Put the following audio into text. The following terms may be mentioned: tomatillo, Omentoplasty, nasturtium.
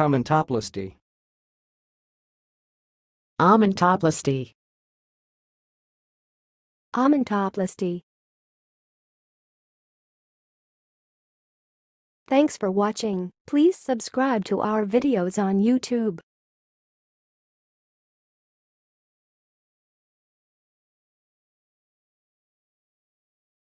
Omentoplasty. Omentoplasty. Omentoplasty. Thanks for watching. Please subscribe to our videos on YouTube.